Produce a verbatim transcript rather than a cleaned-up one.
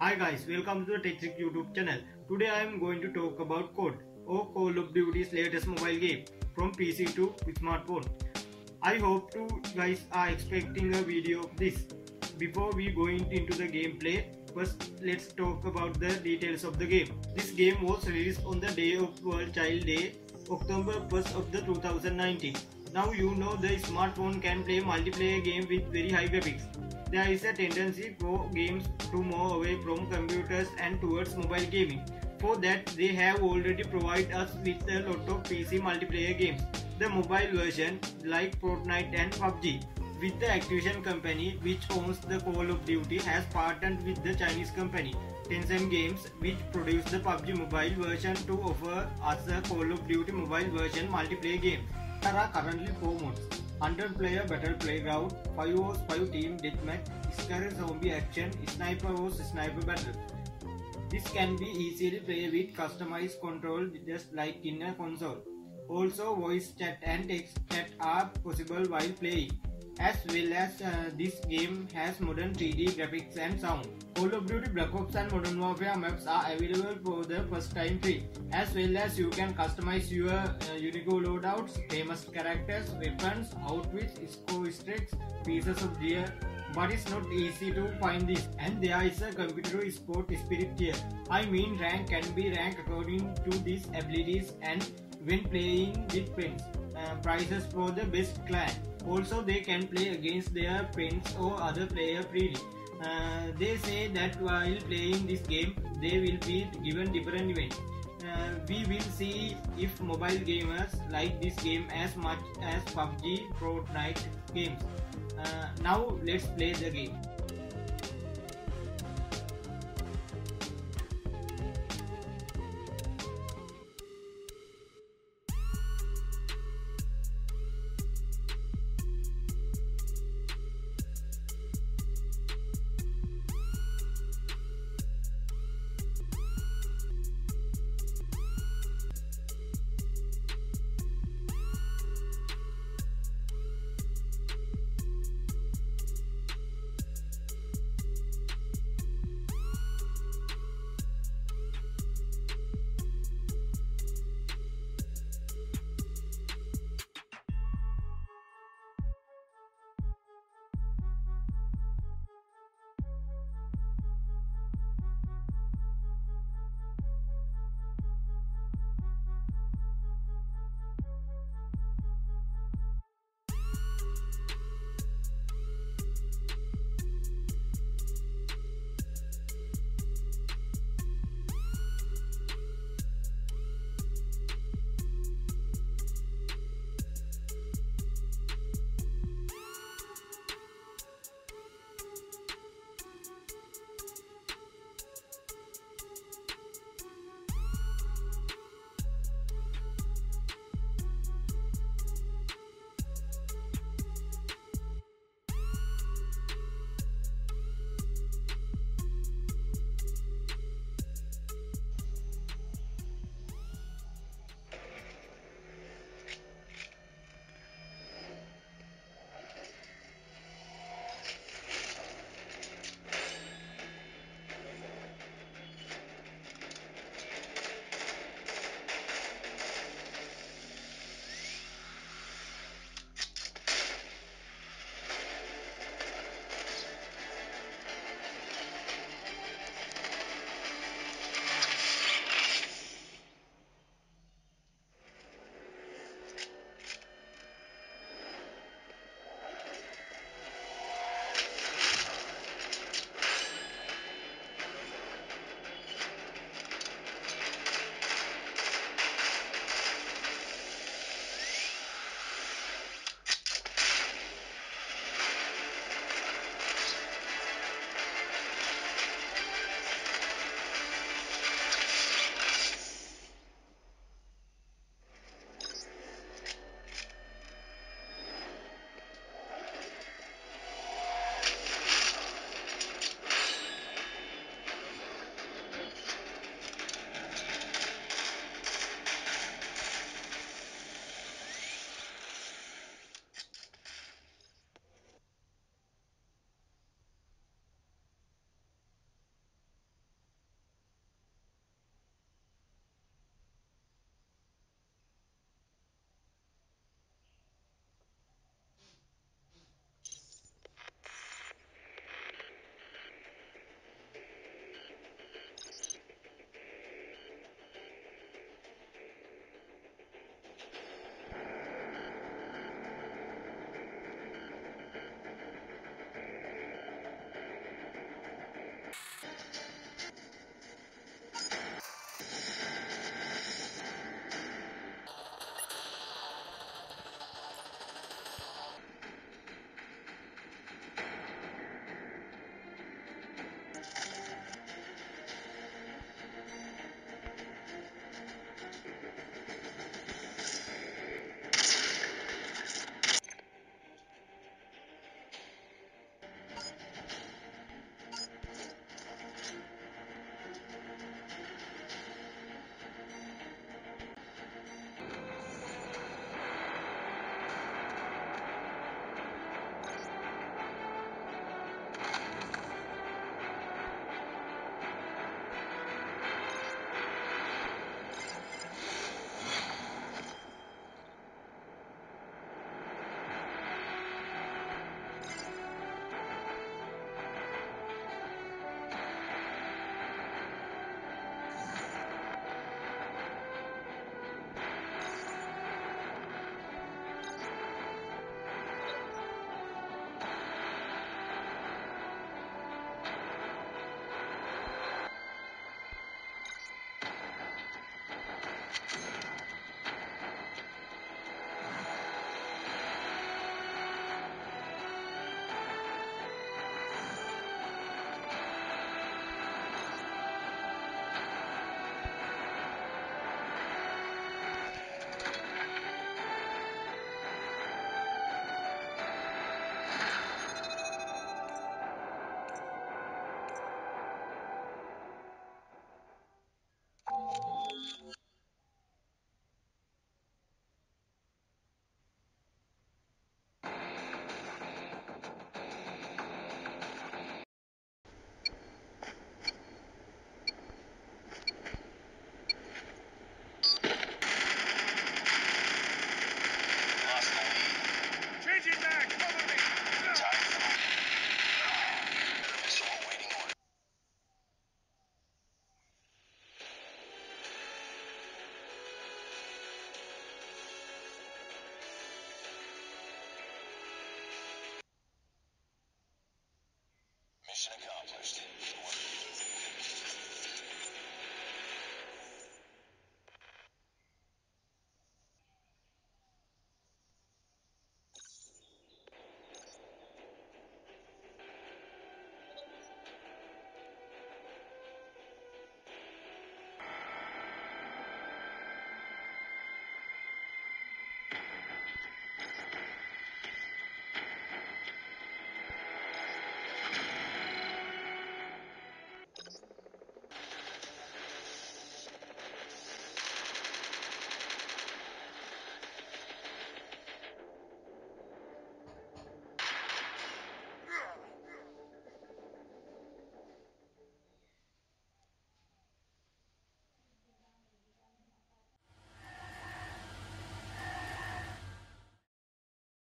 Hi guys, welcome to the Tech Trick YouTube channel. Today I am going to talk about C O D or Call of Duty's latest mobile game from P C to smartphone. I hope you guys are expecting a video of this. Before we go into the gameplay, first let's talk about the details of the game. This game was released on the day of World Child Day, October first of the two thousand nineteen. Now you know the smartphone can play multiplayer game with very high graphics. There is a tendency for games to move away from computers and towards mobile gaming. For that, they have already provided us with a lot of P C multiplayer games. The mobile version like Fortnite and P U B G. With the Activision company which owns the Call of Duty has partnered with the Chinese company Tencent Games which produced the P U B G mobile version to offer us a Call of Duty mobile version multiplayer game. There are currently four modes: one hundred player Battle Playground, five versus five Team Deathmatch, Scary Zombie Action, Sniper versus. Sniper Battle. This can be easily played with customized control just like in a console. Also, voice chat and text chat are possible while playing. As well as uh, this game has modern three D graphics and sound. Call of Duty Black Ops and Modern Warfare maps are available for the first time free. As well as you can customize your uh, unique loadouts, famous characters, weapons, outfits, score streaks, pieces of gear. But it's not easy to find this, and there is a competitive sport spirit here. I mean, rank can be ranked according to these abilities and when playing with friends. Uh, prizes for the best clan. Also, they can play against their friends or other player freely. Uh, they say that while playing this game, they will be given different events. Uh, we will see if mobile gamers like this game as much as P U B G, Fortnite games. Uh, now let's play the game.